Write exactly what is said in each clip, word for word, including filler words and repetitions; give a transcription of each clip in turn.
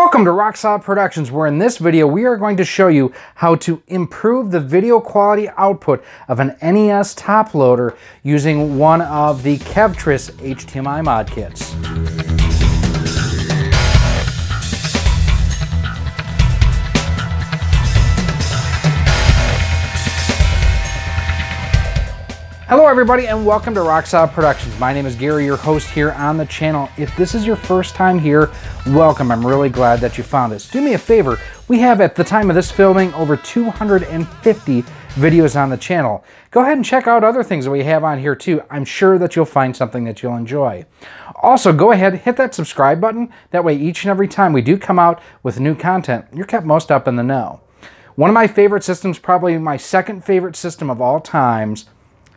Welcome to RoXolid Productions, where in this video we are going to show you how to improve the video quality output of an N E S Top Loader using one of the Kevtris H D M I mod kits. Hello everybody and welcome to RoXolid Productions. My name is Gary, your host here on the channel. If this is your first time here, welcome. I'm really glad that you found us. Do me a favor, we have at the time of this filming over two hundred fifty videos on the channel. Go ahead and check out other things that we have on here too. I'm sure that you'll find something that you'll enjoy. Also, go ahead, hit that subscribe button. That way each and every time we do come out with new content, you're kept most up in the know. One of my favorite systems, probably my second favorite system of all times,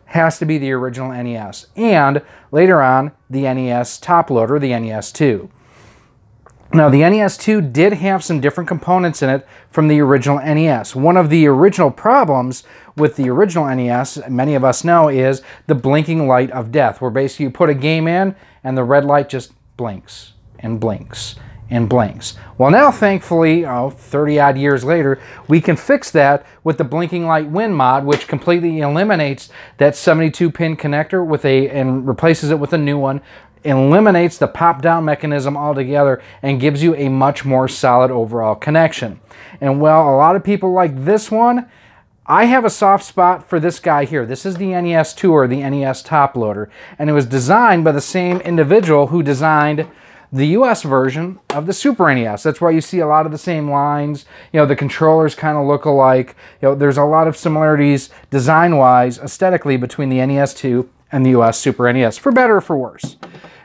has to be the original N E S, and later on, the N E S Top Loader, the N E S two. Now, the N E S two did have some different components in it from the original N E S. One of the original problems with the original N E S, many of us know, is the blinking light of death, where basically you put a game in, and the red light just blinks and blinks and blinks. Well, now, thankfully, oh, thirty odd years later, we can fix that with the Blinking Light Win mod, which completely eliminates that seventy-two pin connector with a and replaces it with a new one, eliminates the pop-down mechanism altogether, and gives you a much more solid overall connection. And well, a lot of people like this one. I have a soft spot for this guy here. This is the N E S two, or the N E S Top Loader, and it was designed by the same individual who designed the U S version of the Super N E S. That's why you see a lot of the same lines. You know, the controllers kind of look alike. You know, there's a lot of similarities design-wise, aesthetically, between the N E S two and the U S Super N E S, for better or for worse.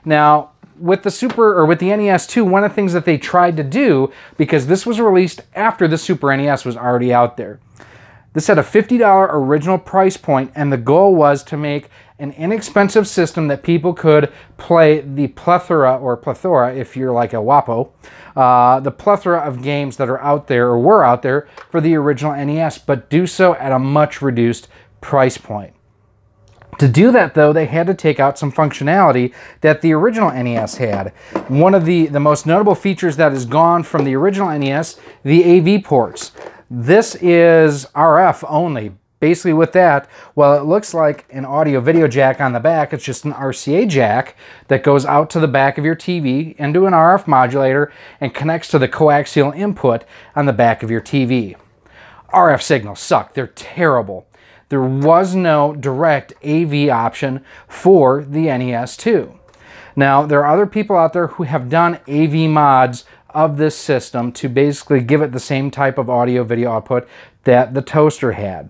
Now, with the Super, or with the N E S two, one of the things that they tried to do, because this was released after the Super N E S was already out there, this had a fifty dollar original price point, and the goal was to make an inexpensive system that people could play the plethora, or plethora if you're like a WAPO, uh, the plethora of games that are out there, or were out there, for the original N E S, but do so at a much reduced price point. To do that, though, they had to take out some functionality that the original N E S had. One of the, the most notable features that is gone from the original N E S, the A V ports. This is R F only. Basically with that, well, it looks like an audio video jack on the back. It's just an R C A jack that goes out to the back of your T V into an R F modulator and connects to the coaxial input on the back of your T V. R F signals suck. They're terrible. There was no direct A V option for the N E S two. Now, there are other people out there who have done A V mods of this system to basically give it the same type of audio video output that the toaster had.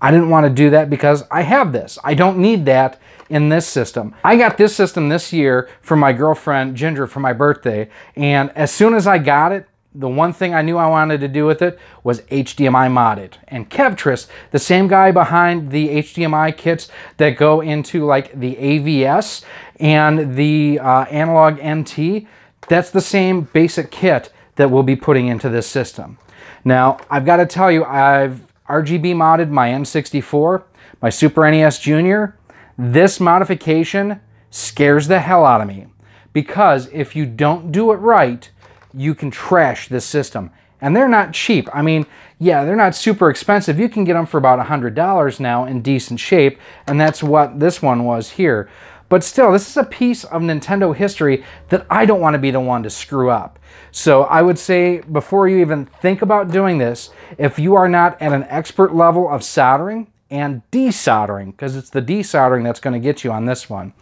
I didn't want to do that because I have this. I don't need that in this system. I got this system this year from my girlfriend Ginger for my birthday, and as soon as I got it, the one thing I knew I wanted to do with it was H D M I mod it. And Kevtris, the same guy behind the H D M I kits that go into like the A V S and the uh, analog N T, that's the same basic kit that we'll be putting into this system. Now, I've got to tell you, I've R G B modded my N sixty-four, my Super N E S Junior. This modification scares the hell out of me, because if you don't do it right, you can trash this system. And they're not cheap. I mean, yeah, they're not super expensive. You can get them for about one hundred dollars now in decent shape, and that's what this one was here. But still, this is a piece of Nintendo history that I don't want to be the one to screw up. So I would say, before you even think about doing this, if you are not at an expert level of soldering and desoldering, because it's the desoldering that's going to get you on this one,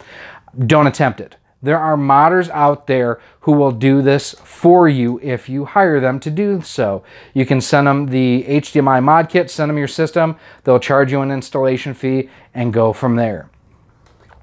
don't attempt it. There are modders out there who will do this for you if you hire them to do so. You can send them the H D M I mod kit, send them your system, they'll charge you an installation fee, and go from there.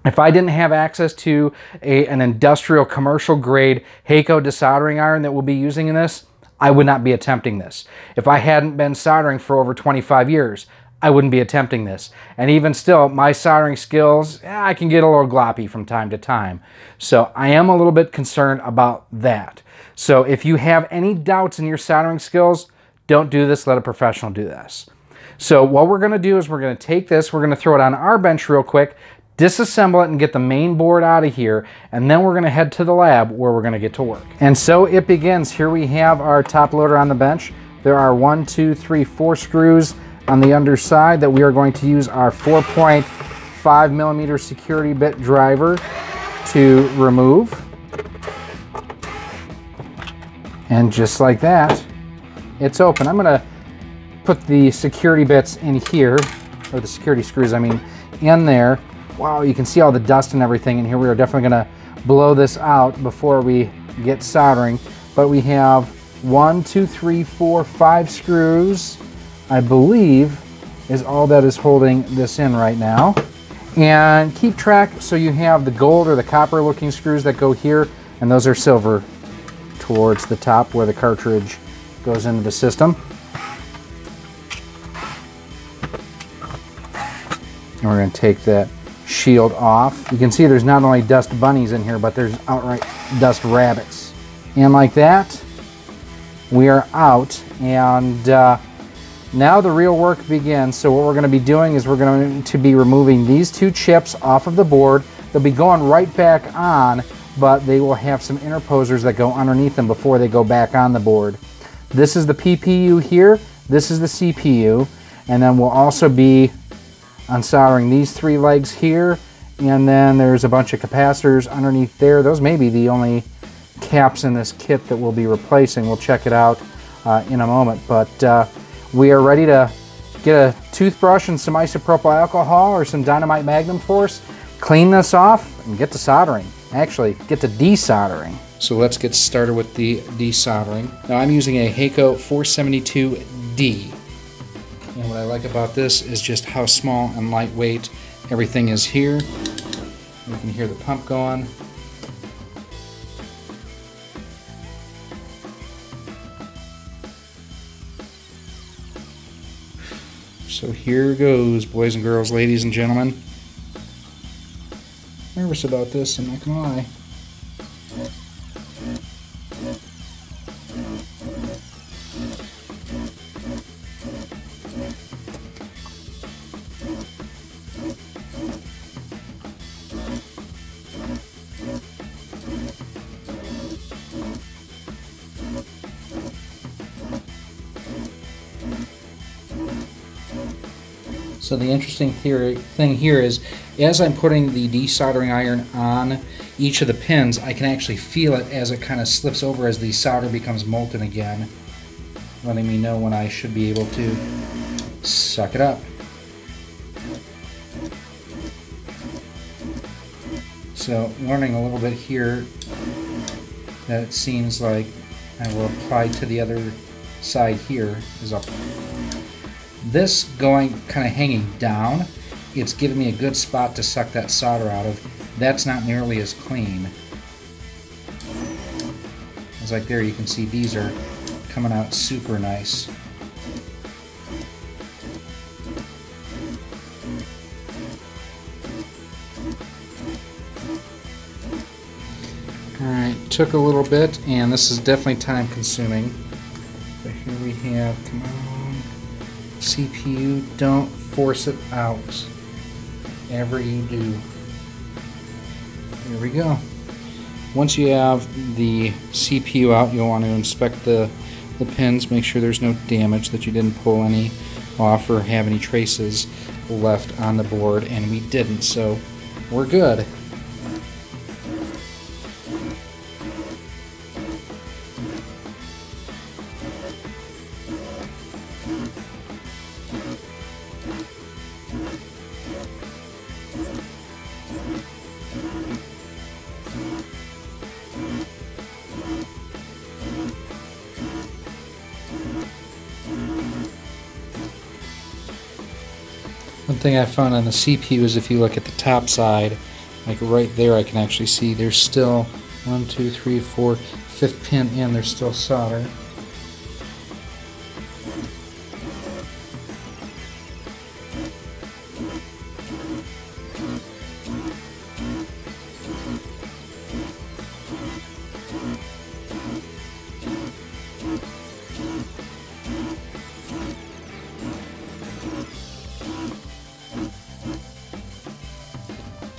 If I didn't have access to a, an industrial commercial grade Hakko desoldering iron that we'll be using in this, I would not be attempting this. If I hadn't been soldering for over twenty-five years, I wouldn't be attempting this. And even still, my soldering skills, I can get a little gloppy from time to time. So I am a little bit concerned about that. So if you have any doubts in your soldering skills, don't do this, let a professional do this. So what we're gonna do is we're gonna take this, we're gonna throw it on our bench real quick, disassemble it and get the main board out of here, and then we're going to head to the lab where we're going to get to work. And so it begins. Here we have our top loader on the bench. There are one, two, three, four screws on the underside that we are going to use our four point five millimeter security bit driver to remove. And just like that, it's open. I'm going to put the security bits in here, or the security screws, I mean, in there. Wow, you can see all the dust and everything in here. We are definitely going to blow this out before we get soldering. But we have one, two, three, four, five screws, I believe, is all that is holding this in right now. And keep track, so you have the gold or the copper looking screws that go here, and those are silver towards the top where the cartridge goes into the system. And we're going to take that shield off. You can see there's not only dust bunnies in here, but there's outright dust rabbits. And like that, we are out. And uh, now the real work begins. So what we're going to be doing is we're going to be removing these two chips off of the board. They'll be going right back on, but they will have some interposers that go underneath them before they go back on the board. This is the P P U here. This is the C P U. And then we'll also be unsoldering these three legs here, and then there's a bunch of capacitors underneath there. Those may be the only caps in this kit that we'll be replacing. We'll check it out uh, in a moment, but uh, we are ready to get a toothbrush and some isopropyl alcohol or some dynamite magnum force, clean this off, and get to soldering. Actually, get to desoldering. So let's get started with the desoldering. Now I'm using a Hakko four seventy-two D. And what I like about this is just how small and lightweight everything is here. You can hear the pump going. So here goes, boys and girls, ladies and gentlemen. Nervous about this, I'm not gonna lie. So the interesting theory, thing here is, as I'm putting the desoldering iron on each of the pins, I can actually feel it as it kind of slips over as the solder becomes molten again, letting me know when I should be able to suck it up. So learning a little bit here that it seems like I will apply to the other side here is up. This going kind of hanging down, it's giving me a good spot to suck that solder out of. That's not nearly as clean. It's like there, you can see these are coming out super nice. All right, took a little bit, and this is definitely time consuming. But here we have, come on. C P U, don't force it out. Whatever you do. Here we go. Once you have the C P U out, you'll want to inspect the, the pins, make sure there's no damage, that you didn't pull any off or have any traces left on the board, and we didn't, so we're good. One thing I found on the C P U is if you look at the top side, like right there, I can actually see there's still one, two, three, four, fifth pin in, there's still solder.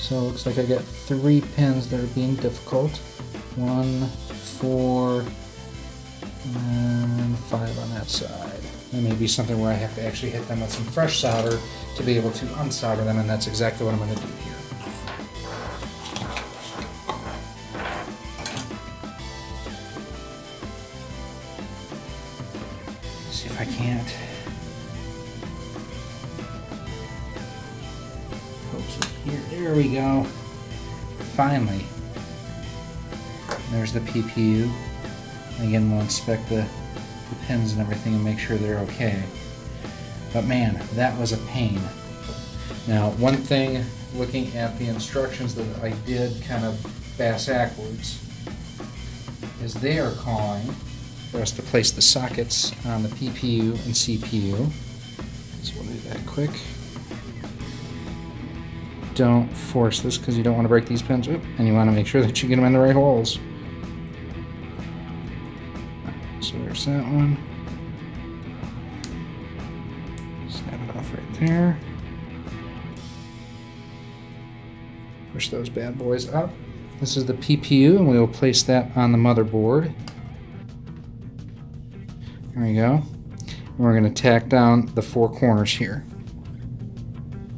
So it looks like I got three pins that are being difficult. One, four, and five on that side. There may be something where I have to actually hit them with some fresh solder to be able to unsolder them, and that's exactly what I'm going to do here. See if I can't. Here, there we go. Finally, there's the P P U. Again, we'll inspect the, the pins and everything and make sure they're okay. But man, that was a pain. Now, one thing, looking at the instructions that I did kind of bass-ackwards, is they are calling for us to place the sockets on the P P U and C P U. So we'll do that quick. Don't force this because you don't want to break these pins up, and you want to make sure that you get them in the right holes. So there's that one. Snap it off right there. Push those bad boys up. This is the P P U, and we will place that on the motherboard. There we go. And we're going to tack down the four corners here.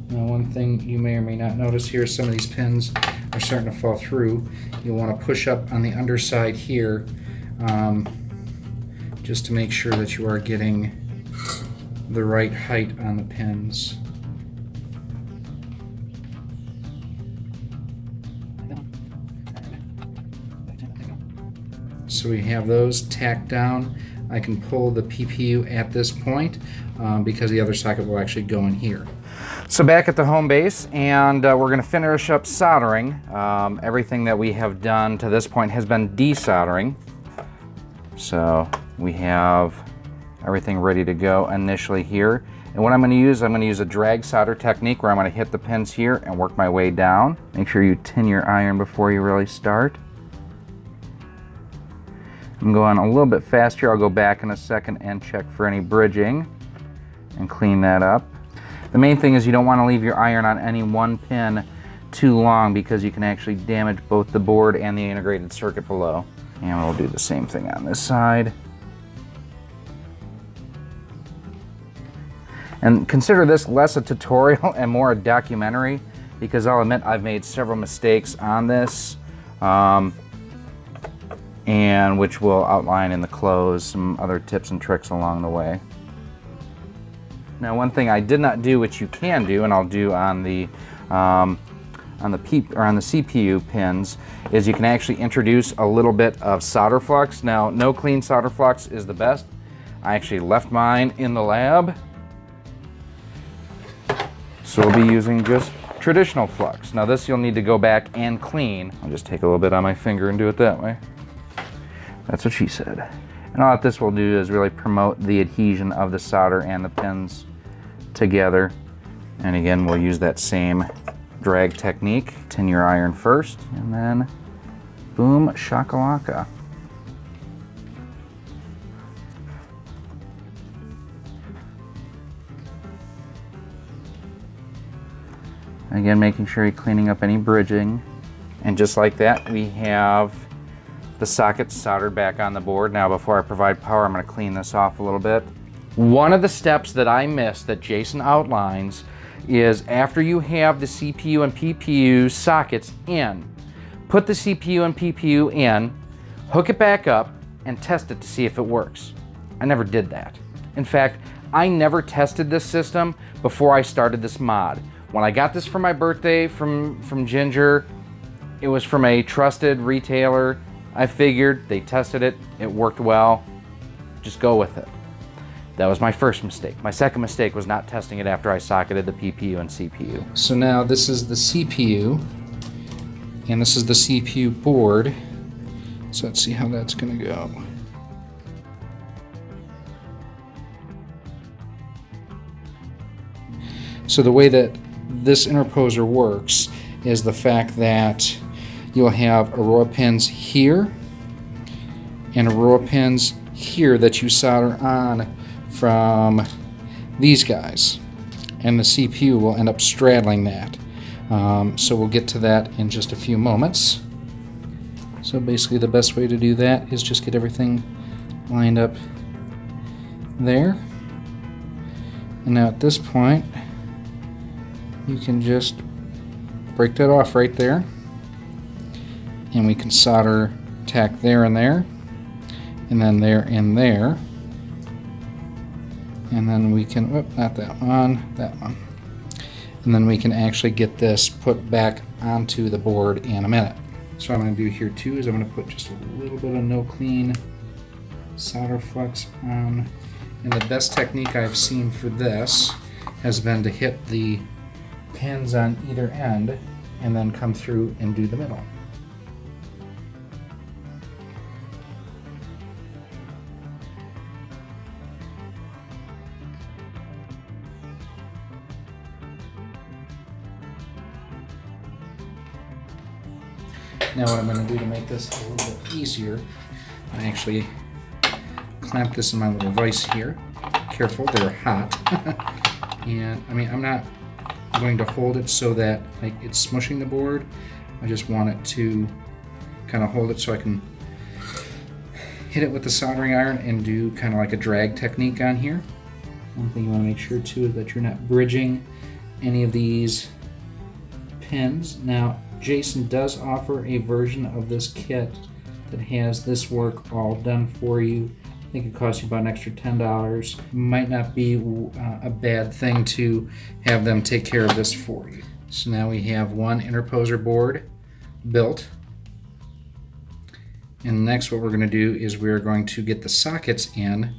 Now, one thing you may or may not notice here is some of these pins are starting to fall through. You'll want to push up on the underside here um, just to make sure that you are getting the right height on the pins. So we have those tacked down. I can pull the P P U at this point um, because the other socket will actually go in here. So back at the home base, and uh, we're going to finish up soldering. Um, everything that we have done to this point has been desoldering. So we have everything ready to go initially here. And what I'm going to use, I'm going to use a drag solder technique where I'm going to hit the pins here and work my way down. Make sure you tin your iron before you really start. I'm going a little bit faster. I'll go back in a second and check for any bridging and clean that up. The main thing is you don't want to leave your iron on any one pin too long because you can actually damage both the board and the integrated circuit below. And we'll do the same thing on this side. And consider this less a tutorial and more a documentary, because I'll admit I've made several mistakes on this, um, and which we'll outline in the close, some other tips and tricks along the way. Now, one thing I did not do, which you can do, and I'll do on the um, on the P or on the C P U pins, is you can actually introduce a little bit of solder flux. Now, no clean solder flux is the best. I actually left mine in the lab, so we'll be using just traditional flux. Now, this you'll need to go back and clean. I'll just take a little bit on my finger and do it that way. That's what she said. And all that this will do is really promote the adhesion of the solder and the pins together. And again, we'll use that same drag technique. Tin your iron first, and then boom, shakalaka. Again, making sure you're cleaning up any bridging. And just like that, we have the socket's soldered back on the board. Now, before I provide power, I'm going to clean this off a little bit. One of the steps that I missed that Jason outlines is after you have the C P U and P P U sockets in, put the C P U and P P U in, hook it back up, and test it to see if it works. I never did that. In fact, I never tested this system before I started this mod. When I got this for my birthday from, from Ginger, it was from a trusted retailer. I figured, they tested it, it worked well, just go with it. That was my first mistake. My second mistake was not testing it after I socketed the P P U and C P U. So now this is the C P U, and this is the C P U board. So let's see how that's gonna go. So the way that this interposer works is the fact that you'll have a row of pins here and a row of pins here that you solder on from these guys, and the C P U will end up straddling that. Um, so we'll get to that in just a few moments. So basically the best way to do that is just get everything lined up there. And now at this point, you can just break that off right there. And we can solder tack there and there, and then there and there. And then we can, whoop, not that one, that one. And then we can actually get this put back onto the board in a minute. So what I'm going to do here too is I'm going to put just a little bit of no clean solder flux on. And the best technique I've seen for this has been to hit the pins on either end and then come through and do the middle. Now what I'm going to do to make this a little bit easier, I actually clamp this in my little vise here. Careful, they're hot. And I mean, I'm not going to hold it so that like it's smushing the board. I just want it to kind of hold it so I can hit it with the soldering iron and do kind of like a drag technique on here. One thing you want to make sure too is that you're not bridging any of these pins. Now, Jason does offer a version of this kit that has this work all done for you. I think it costs you about an extra ten dollars. It might not be uh, a bad thing to have them take care of this for you. So now we have one interposer board built. And next what we're going to do is we're going to get the sockets in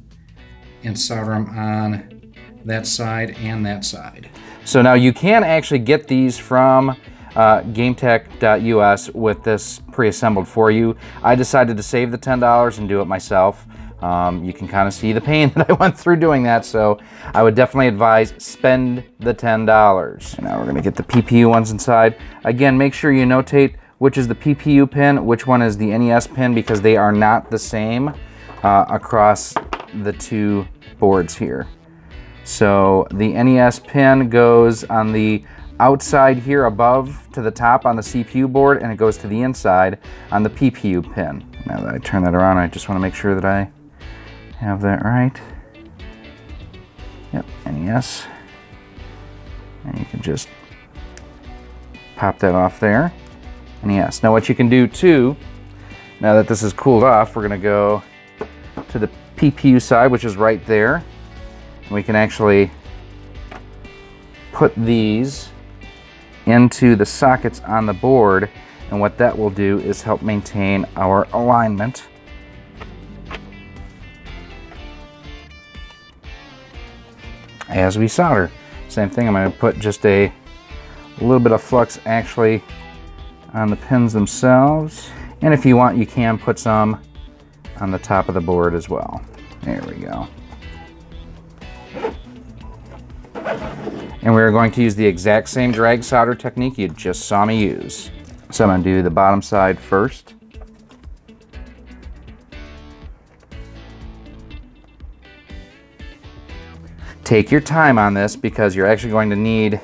and solder them on that side and that side. So now you can actually get these from Uh, GameTech dot U S with this pre-assembled for you. I decided to save the ten dollars and do it myself. Um, you can kind of see the pain that I went through doing that, so I would definitely advise spend the ten dollars. Now we're going to get the P P U ones inside. Again, make sure you notate which is the P P U pin, which one is the N E S pin, because they are not the same uh, across the two boards here. So the N E S pin goes on the outside here above to the top on the C P U board, and it goes to the inside on the P P U pin. Now that I turn that around, I just want to make sure that I have that right. Yep, N E S. And you can just pop that off there. N E S. Now what you can do too, now that this is cooled off, we're going to go to the P P U side, which is right there. And we can actually put these into the sockets on the board, and what that will do is help maintain our alignment. As we solder, same thing, I'm going to put just a little bit of flux actually on the pins themselves, and if you want you can put some on the top of the board as well. There we go. And we're going to use the exact same drag solder technique you just saw me use. So I'm going to do the bottom side first. Take your time on this because you're actually going to need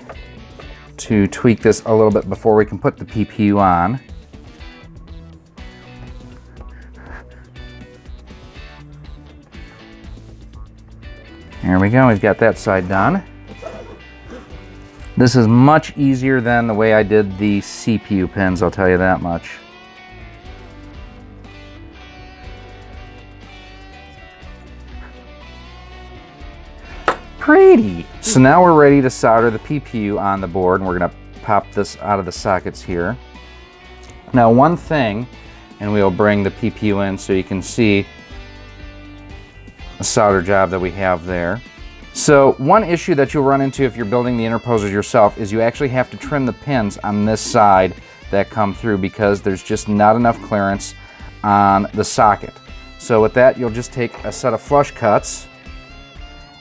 to tweak this a little bit before we can put the P P U on. There we go, we've got that side done. This is much easier than the way I did the C P U pins, I'll tell you that much. Pretty! So now we're ready to solder the P P U on the board, and we're going to pop this out of the sockets here. Now one thing, and we'll bring the P P U in so you can see the solder job that we have there. So one issue that you'll run into if you're building the interposers yourself is you actually have to trim the pins on this side that come through because there's just not enough clearance on the socket. So with that, you'll just take a set of flush cuts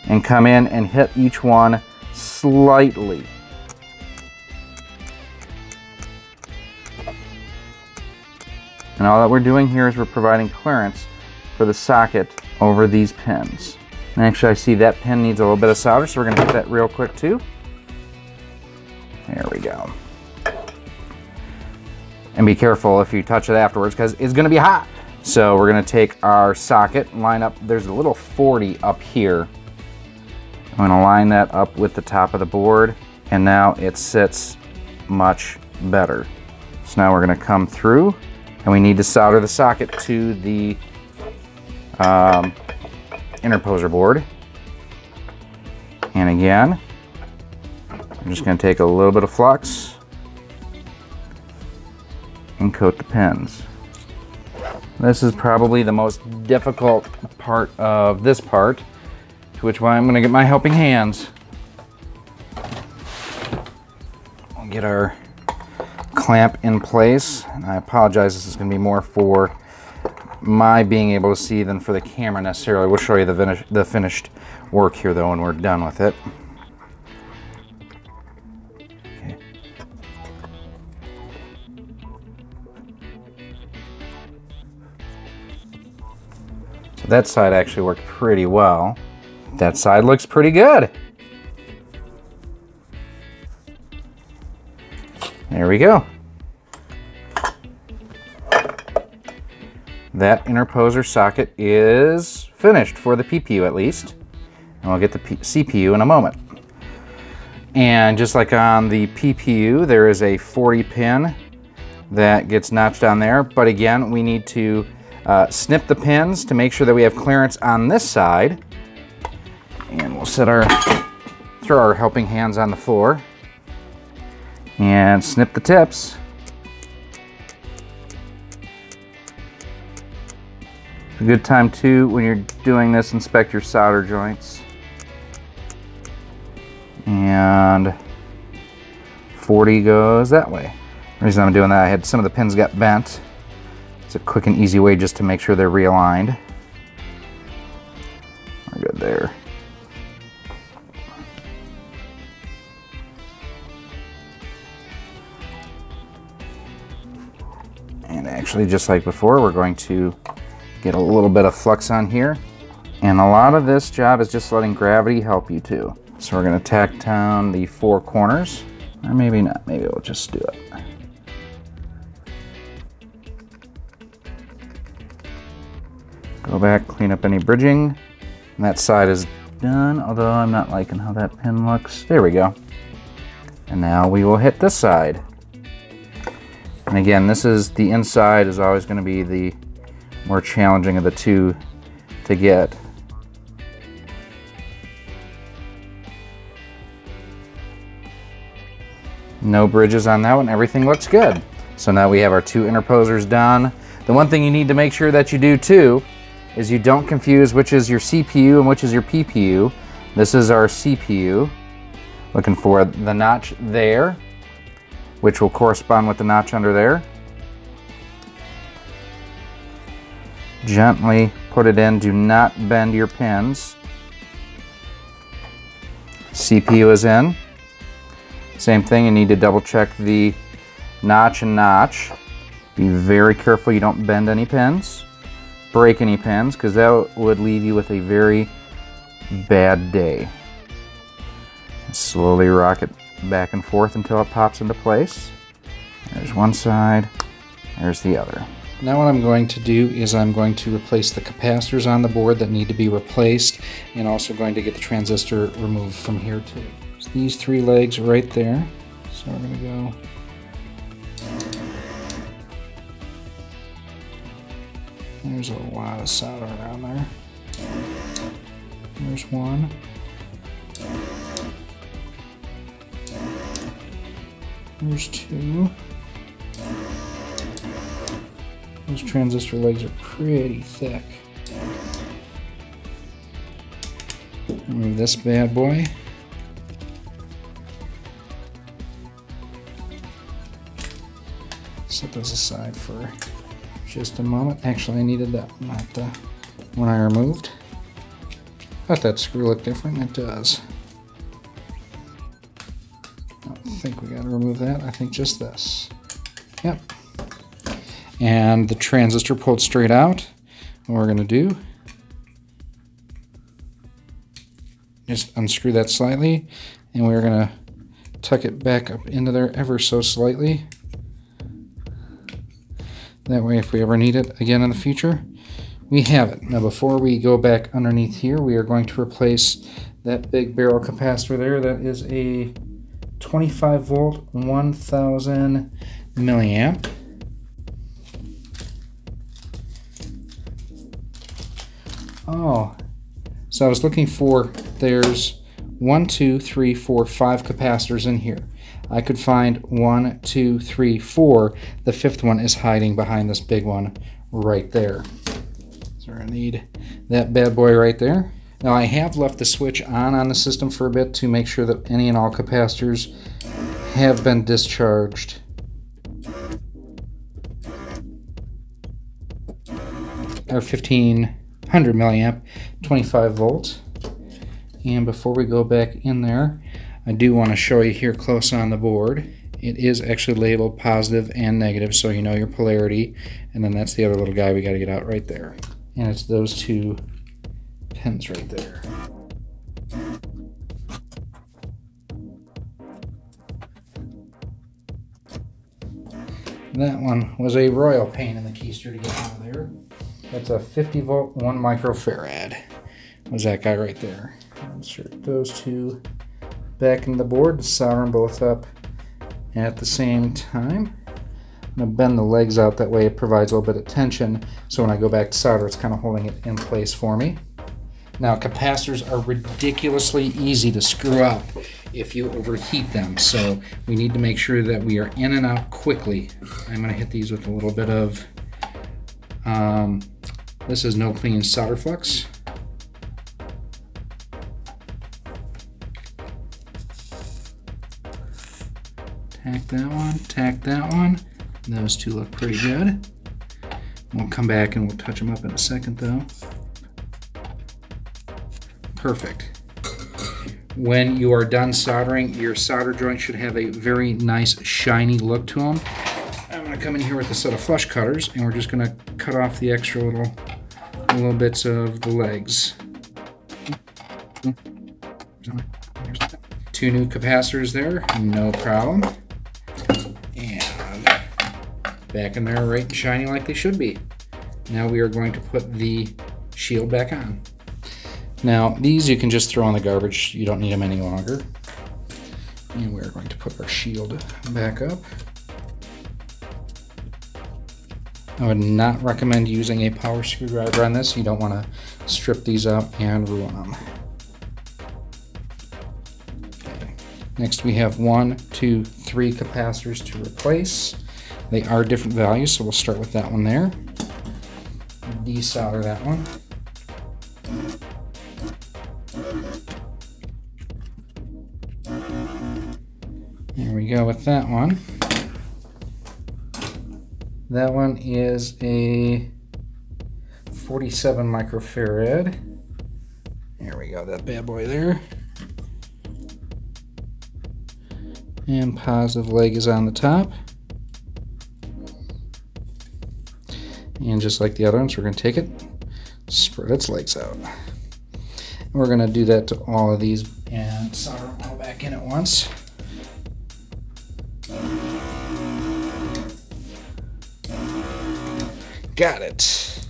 and come in and hit each one slightly. And all that we're doing here is we're providing clearance for the socket over these pins. Actually, I see that pin needs a little bit of solder, so we're going to hit that real quick too. There we go. and be careful if you touch it afterwards because it's gonna be hot. So we're gonna take our socket and line up, there's a little forty up here. I'm gonna line that up with the top of the board, and now it sits much better. So now we're gonna come through, and we need to solder the socket to the um, interposer board. And again, I'm just gonna take a little bit of flux and coat the pins. This is probably the most difficult part of this part, to which why I'm gonna get my helping hands. We'll get our clamp in place, and I apologize, this is gonna be more for my being able to see than for the camera necessarily. We'll show you the, finish, the finished work here though when we're done with it. Okay. So that side actually worked pretty well. That side looks pretty good. There we go. That interposer socket is finished for the P P U at least. And we'll get the C P U in a moment. And just like on the P P U, there is a forty pin that gets notched on there. But again, we need to uh, snip the pins to make sure that we have clearance on this side. And we'll set our, throw our helping hands on the floor and snip the tips. A good time too, when you're doing this, inspect your solder joints. And forty goes that way. The reason I'm doing that, I had some of the pins got bent. It's a quick and easy way just to make sure they're realigned. We're good there. And actually, just like before, we're going to get a little bit of flux on here. And a lot of this job is just letting gravity help you too. So we're gonna tack down the four corners, or maybe not, maybe we'll just do it. Go back, clean up any bridging. And that side is done, although I'm not liking how that pin looks. There we go. And now we will hit this side. And again, this is, the inside is always gonna be the more challenging of the two to get. No bridges on that one, everything looks good. So now we have our two interposers done. The one thing you need to make sure that you do too is you don't confuse which is your C P U and which is your P P U. This is our C P U, looking for the notch there, which will correspond with the notch under there. Gently put it in, do not bend your pins. C P U is in. Same thing, you need to double check the notch and notch. Be very careful you don't bend any pins, break any pins, because that would leave you with a very bad day. Slowly rock it back and forth until it pops into place. There's one side, there's the other. Now what I'm going to do is I'm going to replace the capacitors on the board that need to be replaced, and also going to get the transistor removed from here too. So these three legs right there. So we're going to go. There's a lot of solder around there. There's one. There's two. Those transistor legs are pretty thick. Remove this bad boy. Set those aside for just a moment. Actually, I needed that, not the one I removed. I thought that screw looked different. It does. I don't think we gotta remove that. I think just this. Yep. And the transistor pulled straight out. What we're going to do, just unscrew that slightly, and we're going to tuck it back up into there ever so slightly. That way, if we ever need it again in the future, we have it. Now, before we go back underneath here, we are going to replace that big barrel capacitor there. That is a twenty-five volt, one thousand milliamp. Oh, so I was looking for, there's one, two, three, four, five capacitors in here. I could find one, two, three, four. The fifth one is hiding behind this big one right there. So I need that bad boy right there. Now I have left the switch on on the system for a bit to make sure that any and all capacitors have been discharged. Our fifteen hundred milliamp, twenty-five volt. And before we go back in there, I do want to show you here close on the board. It is actually labeled positive and negative, so you know your polarity. And then that's the other little guy we got to get out right there. And it's those two pins right there. That one was a royal pain in the keister to get out of there. That's a fifty volt, one microfarad. Was that guy right there. Insert those two back into the board and solder them both up at the same time. I'm going to bend the legs out, that way it provides a little bit of tension, so when I go back to solder it's kind of holding it in place for me. Now capacitors are ridiculously easy to screw up if you overheat them, so we need to make sure that we are in and out quickly. I'm going to hit these with a little bit of, um, this is no clean solder flux. Tack that one, tack that one. Those two look pretty good. We'll come back and we'll touch them up in a second though. Perfect. When you are done soldering, your solder joint should have a very nice shiny look to them. I'm gonna come in here with a set of flush cutters and we're just gonna cut off the extra little, little bits of the legs. Two new capacitors there, no problem. Back in there, right and shiny like they should be. Now we are going to put the shield back on. Now these you can just throw in the garbage, you don't need them any longer. And we're going to put our shield back up. I would not recommend using a power screwdriver on this, you don't want to strip these up and ruin them. Okay. Next we have one, two, three capacitors to replace. They are different values, so we'll start with that one there. Desolder that one. There we go with that one. That one is a forty-seven microfarad. There we go, that bad boy there. And positive leg is on the top. And just like the other ones, we're going to take it, spread its legs out. And we're going to do that to all of these and solder them all back in at once. Got it.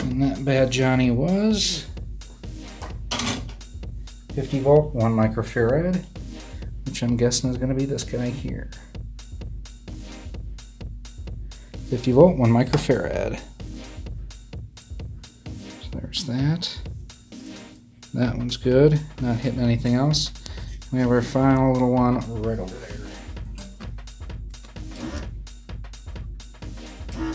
And that bad Johnny was fifty volt, one microfarad, which I'm guessing is going to be this guy here. fifty volt, one microfarad. So there's that. That one's good. Not hitting anything else. We have our final little one right over there.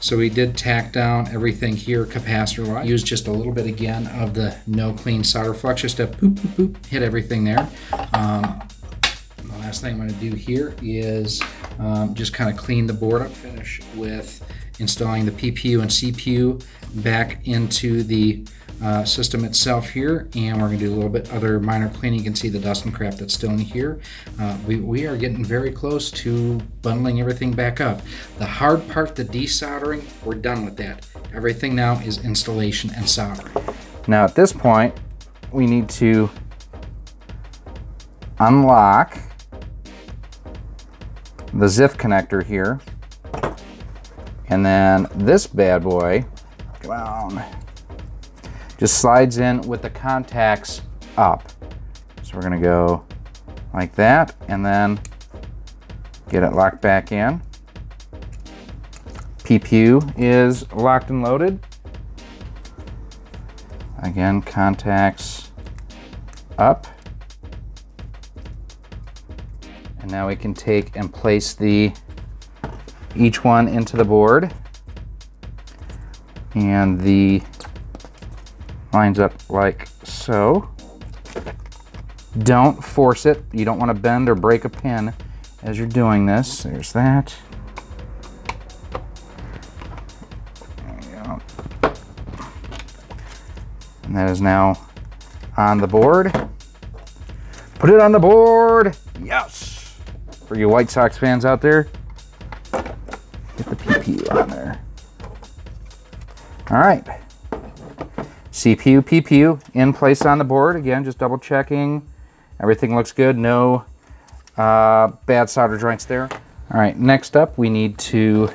So we did tack down everything here, capacitor-wise. Use just a little bit again of the no clean solder flux, just to boop, boop, boop, hit everything there. Um, the last thing I'm gonna do here is Um, just kind of clean the board up, finish with installing the P P U and C P U back into the uh, system itself here, and we're going to do a little bit other minor cleaning. You can see the dust and crap that's still in here. Uh, we, we are getting very close to bundling everything back up. The hard part, the desoldering, we're done with that. Everything now is installation and soldering. Now at this point, we need to unlock the Z I F connector here And then this bad boy, wow, just slides in with the contacts up. So we're gonna go like that and then get it locked back in. P P U is locked and loaded. Again, contacts up. And now we can take and place the each one into the board. And the lines up like so. Don't force it. You don't want to bend or break a pin as you're doing this. There's that. There you go. And that is now on the board. Put it on the board! Yes! For you White Sox fans out there, get the P P U on there. All right. C P U, P P U in place on the board. Again, just double checking. Everything looks good. No uh, bad solder joints there. All right, next up we need to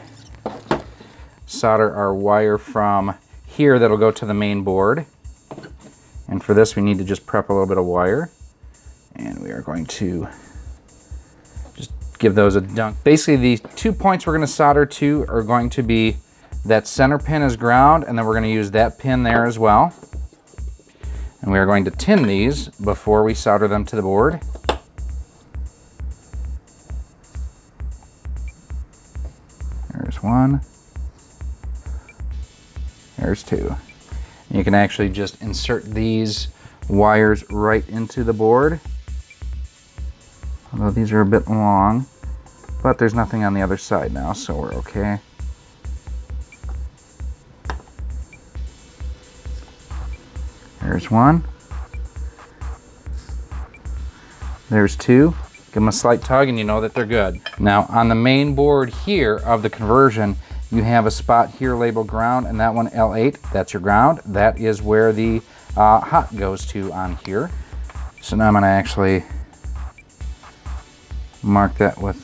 solder our wire from here that'll go to the main board. And for this we need to just prep a little bit of wire. And we are going to just give those a dunk. Basically the two points we're gonna solder to are going to be that center pin is ground, and then we're gonna use that pin there as well. And we are going to tin these before we solder them to the board. There's one. There's two. And you can actually just insert these wires right into the board. Although these are a bit long, but there's nothing on the other side now, so we're okay. There's one. There's two. Give them a slight tug and you know that they're good. Now on the main board here of the conversion, you have a spot here labeled ground, and that one L eight, that's your ground. That is where the uh, hot goes to on here. So now I'm gonna actually mark that with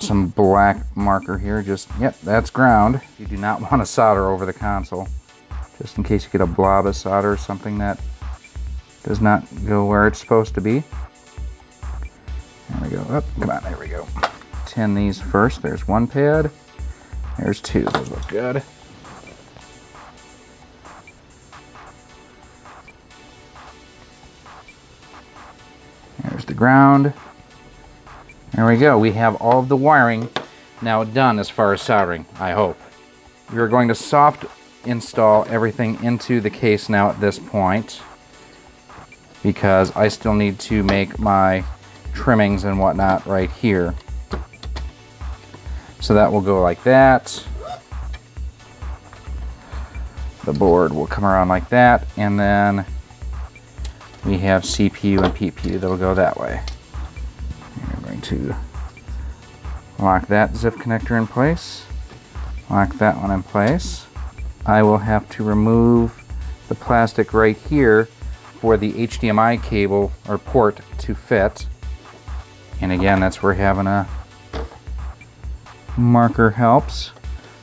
some black marker here. Just, yep, that's ground. You do not want to solder over the console, just in case you get a blob of solder or something that does not go where it's supposed to be. There we go, up, oh, come on, there we go. Tin these first, there's one pad, there's two, those look good. There's the ground, there we go. We have all of the wiring now done as far as soldering, I hope. We're going to soft install everything into the case now at this point, because I still need to make my trimmings and whatnot right here. So that will go like that. The board will come around like that, and then we have C P U and P P U that'll go that way. And I'm going to lock that zip connector in place, lock that one in place. I will have to remove the plastic right here for the H D M I cable or port to fit. And again, that's where having a marker helps.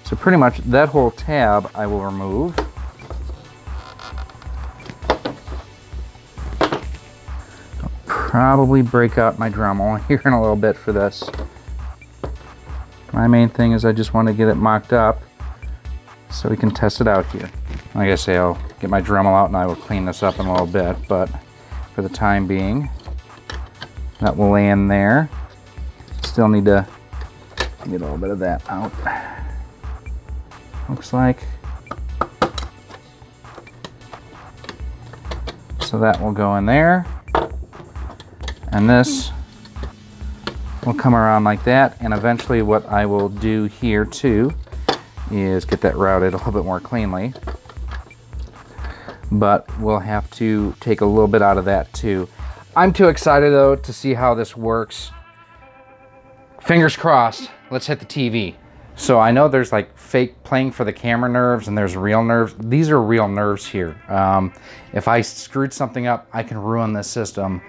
So pretty much that whole tab I will remove. I'll probably break out my Dremel here in a little bit for this. My main thing is I just want to get it mocked up so we can test it out here. Like I say, I'll get my Dremel out and I will clean this up in a little bit, but for the time being, that will lay in there. Still need to get a little bit of that out. Looks like. So that will go in there. And this will come around like that. And eventually what I will do here too is get that routed a little bit more cleanly, but we'll have to take a little bit out of that too. I'm too excited though to see how this works. Fingers crossed, let's hit the T V. So I know there's like fake playing for the camera nerves and there's real nerves. These are real nerves here. Um, if I screwed something up, I can ruin this system.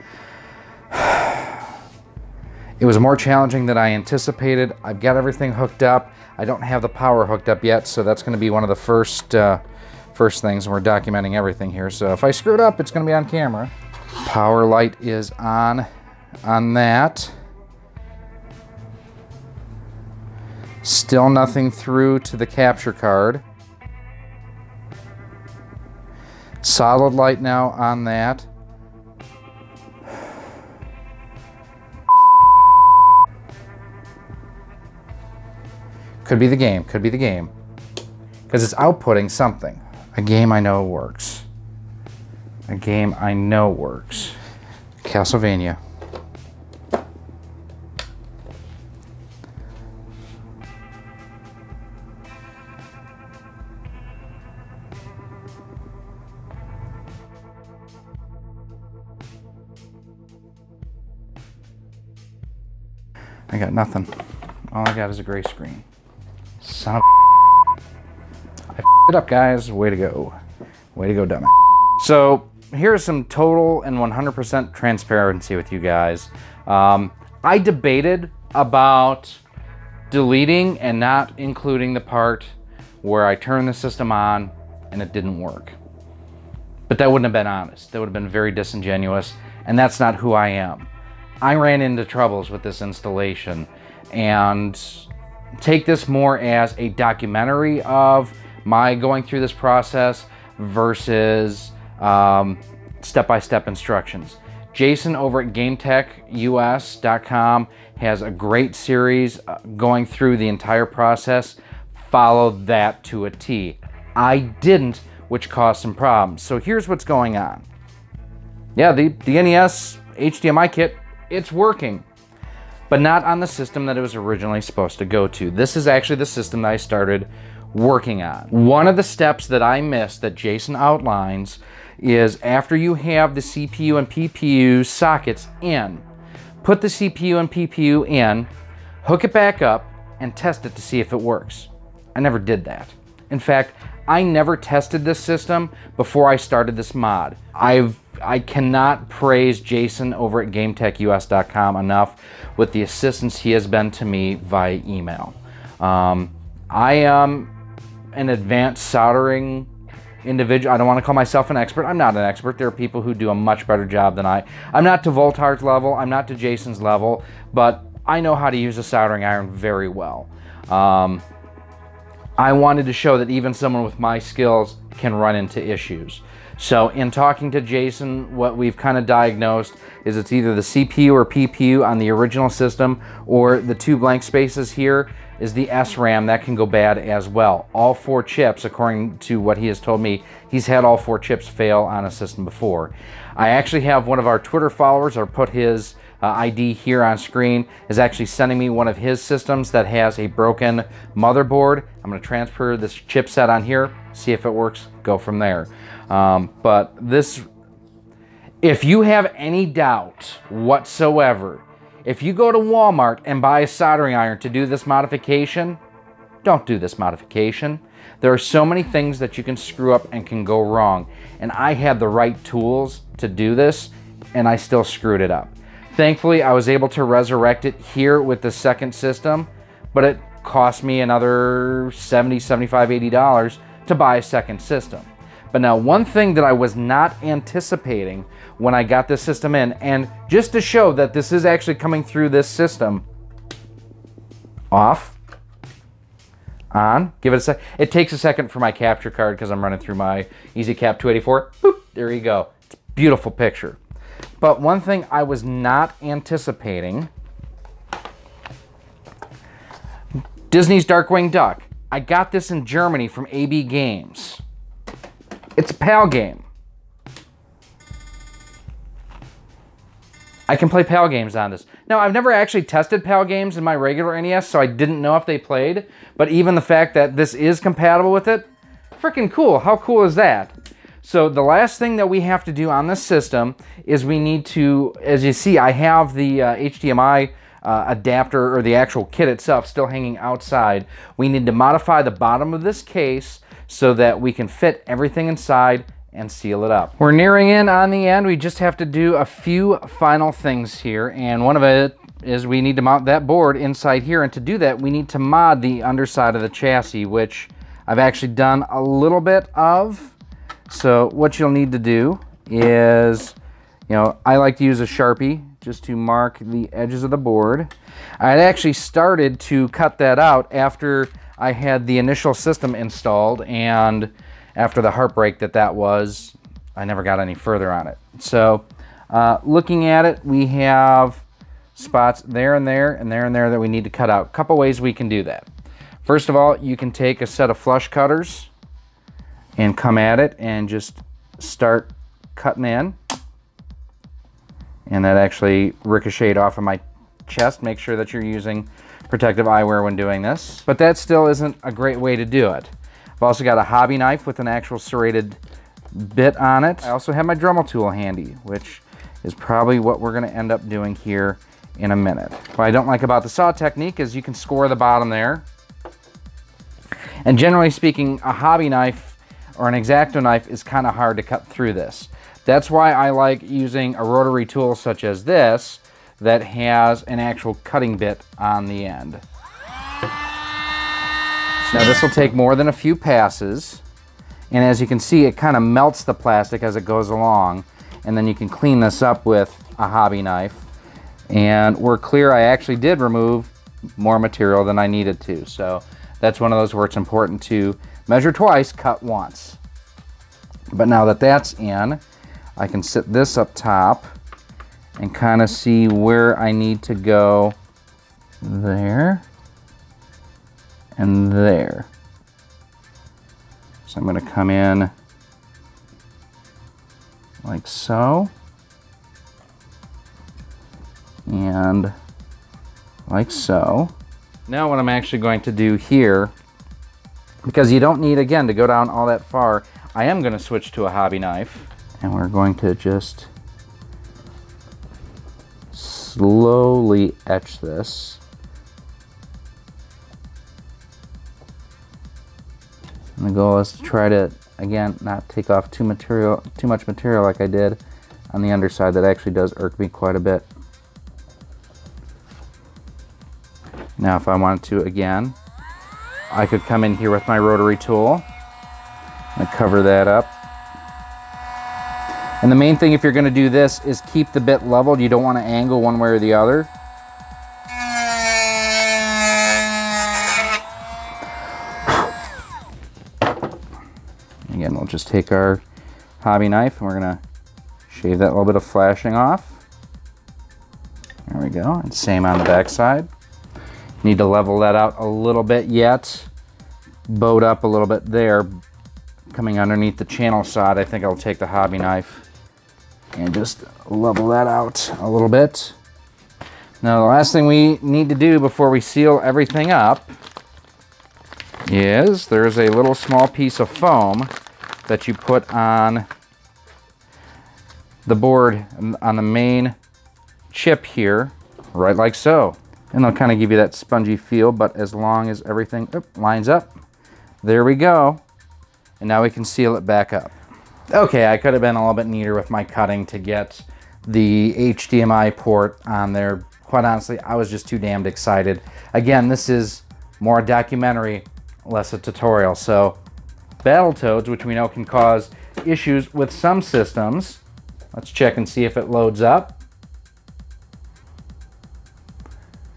It was more challenging than I anticipated. I've got everything hooked up. I don't have the power hooked up yet, so that's going to be one of the first uh, first things, and we're documenting everything here. So if I screwed up, it's going to be on camera. Power light is on on that. Still nothing through to the capture card. Solid light now on that. Could be the game, could be the game. Because it's outputting something. A game I know works. A game I know works. Castlevania. I got nothing. All I got is a gray screen. Son of a I f***ed it up, guys. Way to go. Way to go, dumbass. So here's some total and one hundred percent transparency with you guys. Um, I debated about deleting and not including the part where I turned the system on and it didn't work. But that wouldn't have been honest. That would have been very disingenuous, and that's not who I am. I ran into troubles with this installation, and take this more as a documentary of my going through this process versus um, step-by-step instructions. Jason over at Game Tech U S dot com has a great series going through the entire process. Follow that to a T. I didn't, which caused some problems. So here's what's going on. Yeah, the, the N E S H D M I kit, it's working, but not on the system that it was originally supposed to go to. This is actually the system that I started working on. One of the steps that I missed that Jason outlines is after you have the C P U and P P U sockets in, put the C P U and P P U in, hook it back up, and test it to see if it works. I never did that. In fact, I never tested this system before I started this mod. I've I cannot praise Jason over at Game Tech U S dot com enough with the assistance he has been to me via email. Um, I am an advanced soldering individual. I don't want to call myself an expert. I'm not an expert. There are people who do a much better job than I. I'm not to Voltar's level. I'm not to Jason's level, but I know how to use a soldering iron very well. Um, I wanted to show that even someone with my skills can run into issues. So in talking to Jason, what we've kind of diagnosed is it's either the C P U or P P U on the original system, or the two blank spaces here is the S RAM that can go bad as well. All four chips, according to what he has told me, he's had all four chips fail on a system before. I actually have one of our Twitter followers, or put his uh, I D here on screen, is actually sending me one of his systems that has a broken motherboard. I'm gonna transfer this chipset on here, see if it works, go from there. Um, but this, if you have any doubt whatsoever, if you go to Walmart and buy a soldering iron to do this modification, don't do this modification. There are so many things that you can screw up and can go wrong. And I had the right tools to do this, and I still screwed it up. Thankfully, I was able to resurrect it here with the second system, but it cost me another seventy, seventy-five, eighty dollars to buy a second system. But now, one thing that I was not anticipating when I got this system in, and just to show that this is actually coming through this system, off, on, give it a sec. It takes a second for my capture card because I'm running through my EasyCap two eighty-four. Boop, there you go. It's a beautiful picture. But one thing I was not anticipating, Disney's Darkwing Duck. I got this in Germany from A B Games. It's a PAL game. I can play PAL games on this. Now, I've never actually tested PAL games in my regular N E S, so I didn't know if they played, but even the fact that this is compatible with it, freaking cool. How cool is that? So the last thing that we have to do on this system is we need to, as you see, I have the uh, H D M I uh, adapter, or the actual kit itself, still hanging outside. We need to modify the bottom of this case so that we can fit everything inside and seal it up. We're nearing in on the end. We just have to do a few final things here, and one of it is we need to mount that board inside here, and to do that we need to mod the underside of the chassis, which I've actually done a little bit of. So what you'll need to do is, you know, I like to use a Sharpie just to mark the edges of the board. I actually started to cut that out after I had the initial system installed, and after the heartbreak that that was, I never got any further on it. So uh, looking at it, we have spots there and there and there and there that we need to cut out. A couple ways we can do that. First of all, you can take a set of flush cutters and come at it and just start cutting in. And that actually ricocheted off of my chest. Make sure that you're using protective eyewear when doing this. But that still isn't a great way to do it. I've also got a hobby knife with an actual serrated bit on it. I also have my Dremel tool handy, which is probably what we're gonna end up doing here in a minute. What I don't like about the saw technique is you can score the bottom there. And generally speaking, a hobby knife or an X-Acto knife is kind of hard to cut through this. That's why I like using a rotary tool such as this that has an actual cutting bit on the end. Now this will take more than a few passes, and as you can see, it kind of melts the plastic as it goes along, and then you can clean this up with a hobby knife. And we're clear, I actually did remove more material than I needed to, so that's one of those where it's important to measure twice, cut once. But now that that's in, I can sit this up top and kind of see where I need to go there and there. So I'm going to come in like so, and like so. Now what I'm actually going to do here, because you don't need, again, to go down all that far, I am going to switch to a hobby knife, and we're going to just slowly etch this. And the goal is to try to, again, not take off too material, too much material like I did on the underside. That actually does irk me quite a bit. Now if I wanted to, again, I could come in here with my rotary tool and cover that up. And the main thing if you're going to do this is keep the bit leveled. You don't want to angle one way or the other. Again, we'll just take our hobby knife and we're going to shave that little bit of flashing off. There we go. And same on the back side. Need to level that out a little bit yet. Bowed up a little bit there. Coming underneath the channel side, I think I'll take the hobby knife and just level that out a little bit. Now the last thing we need to do before we seal everything up is there's a little small piece of foam that you put on the board, on the main chip here, right like so. And they'll kind of give you that spongy feel, but as long as everything oop, lines up, there we go. And now we can seal it back up. Okay, I could have been a little bit neater with my cutting to get the H D M I port on there. Quite honestly, I was just too damned excited. Again, this is more a documentary, less a tutorial. So Battletoads, which we know can cause issues with some systems. Let's check and see if it loads up.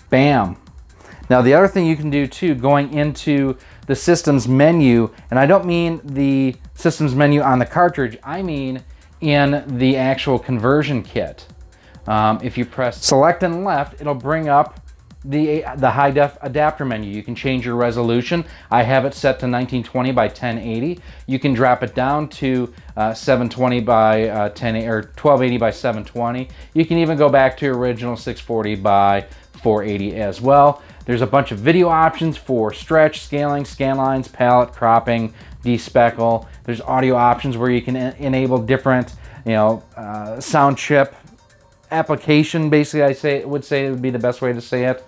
Bam. Now the other thing you can do too, going into the systems menu, and I don't mean the systems menu on the cartridge, I mean in the actual conversion kit. Um, if you press select and left, it'll bring up the, the high def adapter menu. You can change your resolution. I have it set to nineteen twenty by ten eighty. You can drop it down to uh, seven twenty by ten or twelve eighty by seven twenty. You can even go back to your original six forty by four eighty as well. There's a bunch of video options for stretch, scaling, scan lines, palette, cropping, despeckle. There's audio options where you can en enable different, you know, uh, sound chip application. Basically, I say would say it would be the best way to say it.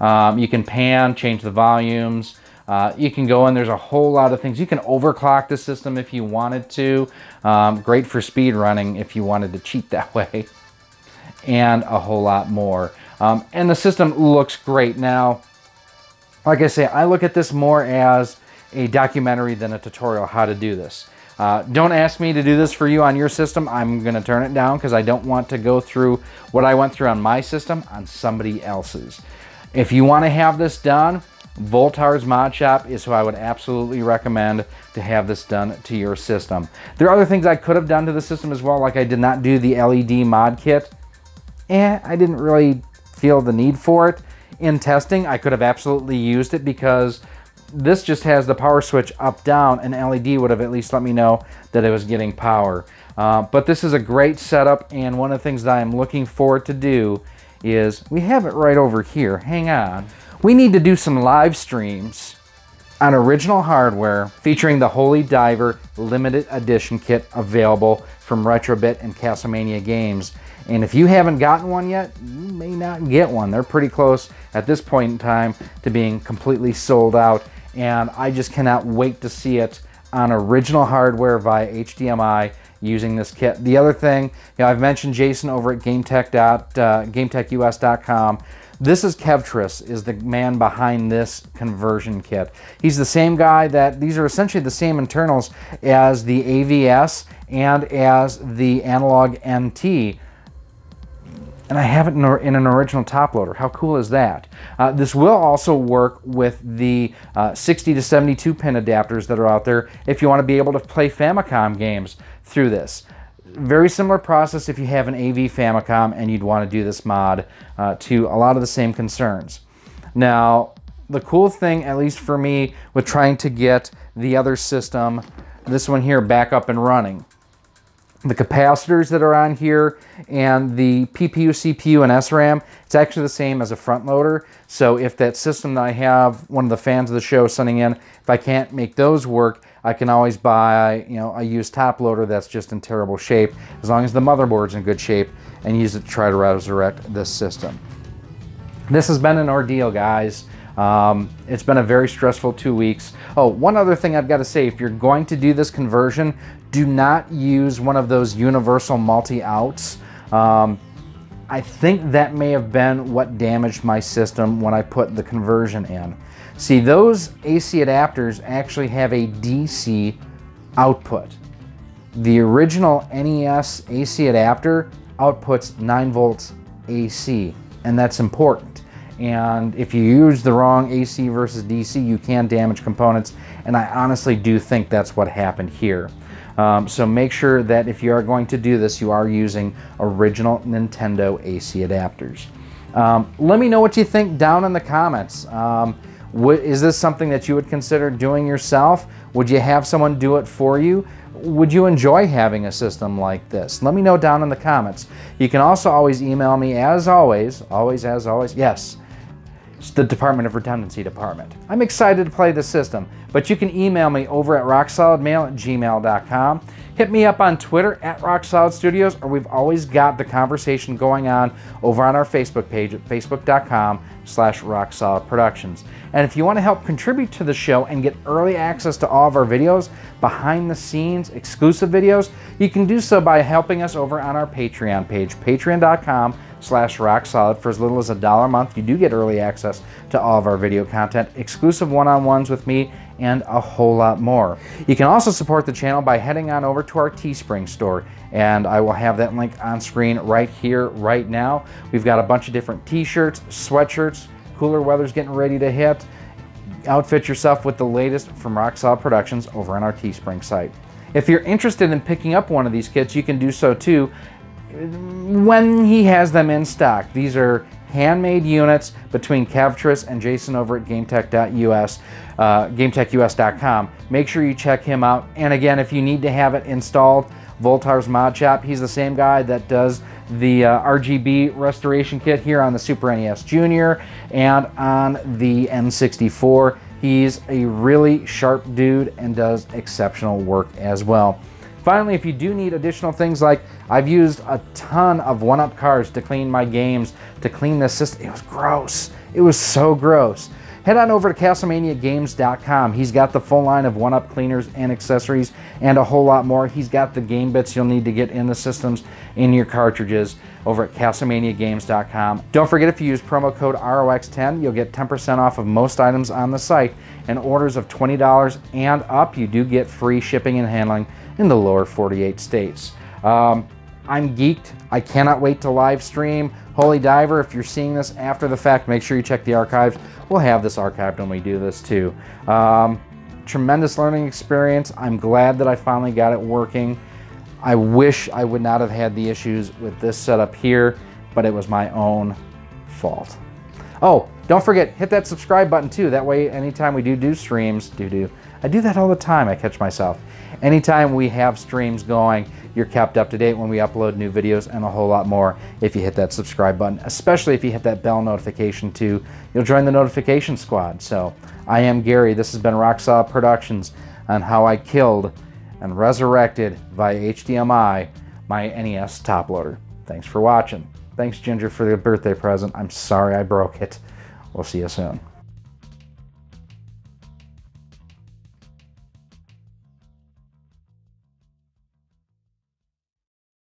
Um, you can pan, change the volumes. Uh, you can go in. There's a whole lot of things. You can overclock the system if you wanted to. Um, great for speed running if you wanted to cheat that way. and a whole lot more. Um, and the system looks great. Now, like I say, I look at this more as a documentary than a tutorial how to do this. Uh, don't ask me to do this for you on your system. I'm going to turn it down because I don't want to go through what I went through on my system on somebody else's. If you want to have this done, Voltar's Mod Shop is who I would absolutely recommend to have this done to your system. There are other things I could have done to the system as well, like I did not do the L E D mod kit. Eh, I didn't really feel the need for it. In testing, I could have absolutely used it because this just has the power switch up down, and L E D would have at least let me know that it was getting power. Uh, but this is a great setup, and one of the things that I am looking forward to do is, we have it right over here, hang on. We need to do some live streams on original hardware featuring the Holy Diver limited edition kit available from Retrobit and Castlevania Games. And if you haven't gotten one yet, you may not get one. They're pretty close at this point in time to being completely sold out. And I just cannot wait to see it on original hardware via H D M I using this kit. The other thing, you know, I've mentioned Jason over at GameTech U S dot com. This is Kevtris, is the man behind this conversion kit. He's the same guy that, these are essentially the same internals as the A V S and as the analog N T. And I have it in, or, in an original top loader. How cool is that? Uh, this will also work with the uh, sixty to seventy-two pin adapters that are out there if you want to be able to play Famicom games through this. Very similar process if you have an A V Famicom and you'd want to do this mod uh, to a lot of the same concerns. Now, the cool thing, at least for me, with trying to get the other system, this one here, back up and running. The capacitors that are on here and the P P U, C P U, and S RAM, it's actually the same as a front loader. So if that system that I have, one of the fans of the show sending in, if I can't make those work, I can always buy, you know, a used top loader that's just in terrible shape, as long as the motherboard's in good shape, and use it to try to resurrect this system. This has been an ordeal, guys. Um, it's been a very stressful two weeks. Oh, one other thing I've got to say, if you're going to do this conversion, do not use one of those universal multi-outs. Um, I think that may have been what damaged my system when I put the conversion in. See, those A C adapters actually have a D C output. The original N E S A C adapter outputs nine volts A C, and that's important. And if you use the wrong A C versus D C, you can damage components, and I honestly do think that's what happened here. Um, so make sure that if you are going to do this, you are using original Nintendo A C adapters. Um, let me know what you think down in the comments. Um, what, is this something that you would consider doing yourself? Would you have someone do it for you? Would you enjoy having a system like this? Let me know down in the comments. You can also always email me, as always, always, as always, yes, it's the Department of Redundancy Department. I'm excited to play the system, but you can email me over at rock solid mail at gmail dot com. Hit me up on Twitter at rock solid studios, or we've always got the conversation going on over on our Facebook page at facebook dot com slash rock solid productions. And if you want to help contribute to the show and get early access to all of our videos, behind the scenes, exclusive videos, you can do so by helping us over on our Patreon page, patreon dot com slash rock solid. For as little as a dollar a month, you do get early access to all of our video content, exclusive one-on-ones with me, and a whole lot more. You can also support the channel by heading on over to our Teespring store, and I will have that link on screen right here, right now. We've got a bunch of different t-shirts, sweatshirts, cooler weather's getting ready to hit. Outfit yourself with the latest from RoXolid Productions over on our Teespring site. If you're interested in picking up one of these kits, you can do so too when he has them in stock. These are handmade units between Kevtris and Jason over at GameTech U S, uh, GameTech U S dot com. Make sure you check him out. And again, if you need to have it installed, Voltar's Mod Shop, he's the same guy that does the uh, R G B restoration kit here on the Super N E S Junior and on the N sixty-four. He's a really sharp dude and does exceptional work as well. Finally, if you do need additional things, like I've used a ton of one-up cars to clean my games, to clean this system. It was gross. It was so gross. head on over to Castle Mania Games dot com. He's got the full line of one-up cleaners and accessories and a whole lot more. He's got the game bits you'll need to get in the systems in your cartridges over at Castle Mania Games dot com. Don't forget, if you use promo code R O X ten, you'll get ten percent off of most items on the site, and orders of twenty dollars and up, you do get free shipping and handling in the lower forty-eight states. Um, I'm geeked. I cannot wait to live stream Holy Diver. If you're seeing this after the fact, make sure you check the archives. We'll have this archived when we do this too. Um, tremendous learning experience. I'm glad that I finally got it working. I wish I would not have had the issues with this setup here, but it was my own fault. Oh, don't forget, hit that subscribe button too. That way, anytime we do do streams, do do. I do that all the time, I catch myself. Anytime we have streams going, you're kept up to date when we upload new videos and a whole lot more if you hit that subscribe button, especially if you hit that bell notification too. You'll join the notification squad. So I am Gary. This has been RoXolid Productions on how I killed and resurrected via H D M I my N E S Top Loader. Thanks for watching. Thanks, Ginger, for the birthday present. I'm sorry I broke it. We'll see you soon.